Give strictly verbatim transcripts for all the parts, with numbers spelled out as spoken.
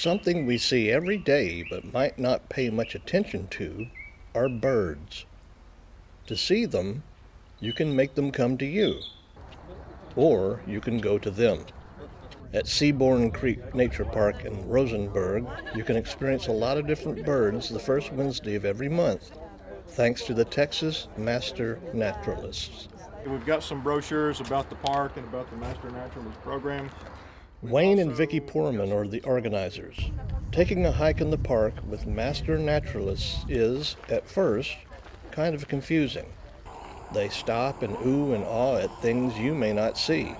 Something we see every day but might not pay much attention to are birds. To see them, you can make them come to you, or you can go to them. At Seabourne Creek Nature Park in Rosenberg, you can experience a lot of different birds the first Wednesday of every month, thanks to the Texas Master Naturalists. We've got some brochures about the park and about the Master Naturalist program. Wayne and Vicki Poorman are the organizers. Taking a hike in the park with Master Naturalists is, at first, kind of confusing. They stop and ooh and ah at things you may not see.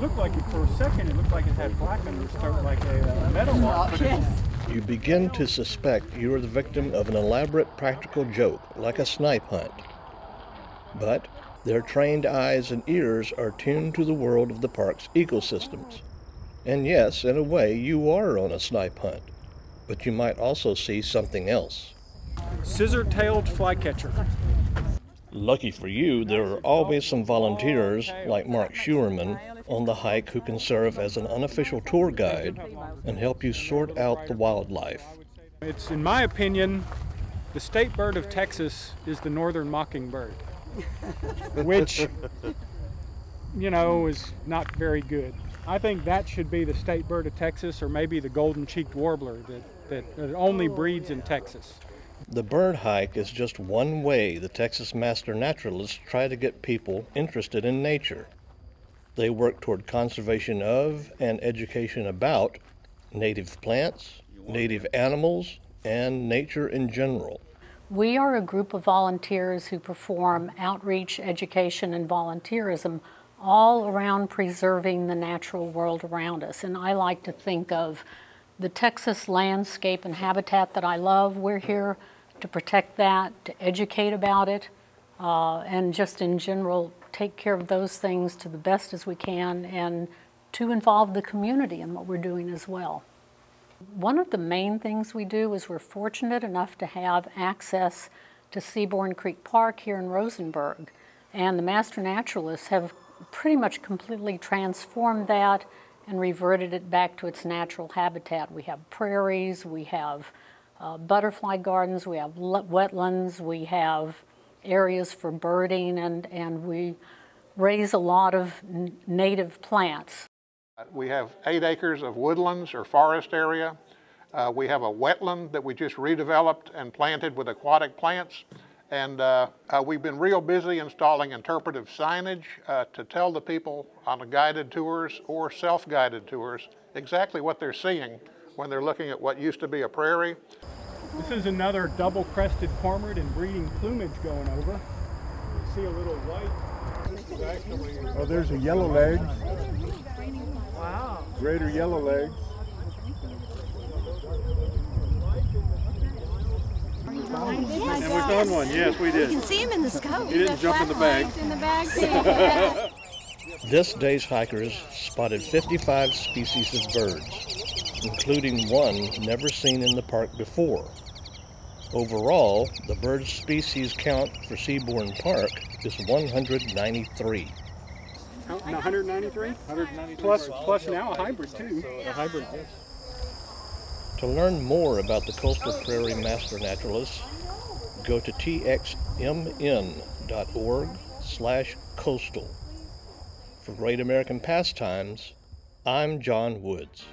Looked like it for a second, it looked like it had black and start like a metal lock. You begin to suspect you are the victim of an elaborate practical joke, like a snipe hunt. But their trained eyes and ears are tuned to the world of the park's ecosystems. And yes, in a way, you are on a snipe hunt, but you might also see something else. Scissor-tailed flycatcher. Lucky for you, there are always some volunteers, like Mark Schuerman, on the hike who can serve as an unofficial tour guide and help you sort out the wildlife. It's, in my opinion, the state bird of Texas is the northern mockingbird, which, you know, is not very good. I think that should be the state bird of Texas, or maybe the golden-cheeked warbler that, that, that only breeds in Texas. The bird hike is just one way the Texas Master Naturalists try to get people interested in nature. They work toward conservation of and education about native plants, native animals, and nature in general. We are a group of volunteers who perform outreach, education, and volunteerism all around preserving the natural world around us. And I like to think of the Texas landscape and habitat that I love. We're here to protect that, to educate about it, uh, and just in general, take care of those things to the best as we can, and to involve the community in what we're doing as well. One of the main things we do is we're fortunate enough to have access to Seabourne Creek Park here in Rosenberg, and the Master Naturalists have pretty much completely transformed that and reverted it back to its natural habitat. We have prairies, we have uh, butterfly gardens, we have wetlands, we have areas for birding, and, and we raise a lot of n native plants. We have eight acres of woodlands or forest area. Uh, we have a wetland that we just redeveloped and planted with aquatic plants. And uh, uh, we've been real busy installing interpretive signage uh, to tell the people on the guided tours or self-guided tours exactly what they're seeing when they're looking at what used to be a prairie. This is another double-crested cormorant and breeding plumage going over. You see a little white. Oh, there's a yellowleg. Wow. Greater yellowlegs. And we found one. Yes, we did. You can see him in the scope. He didn't jump in the bag. In the bag. This day's hikers spotted fifty-five species of birds, including one never seen in the park before. Overall, the bird species count for Seabourne Park is one hundred ninety-three. Oh, no, one hundred ninety-three? one hundred ninety-three plus, plus now a hybrid too. A hybrid, yes. To learn more about the Coastal Prairie Master Naturalists, go to t x m n dot org slash coastal. For Great American Pastimes, I'm John Woods.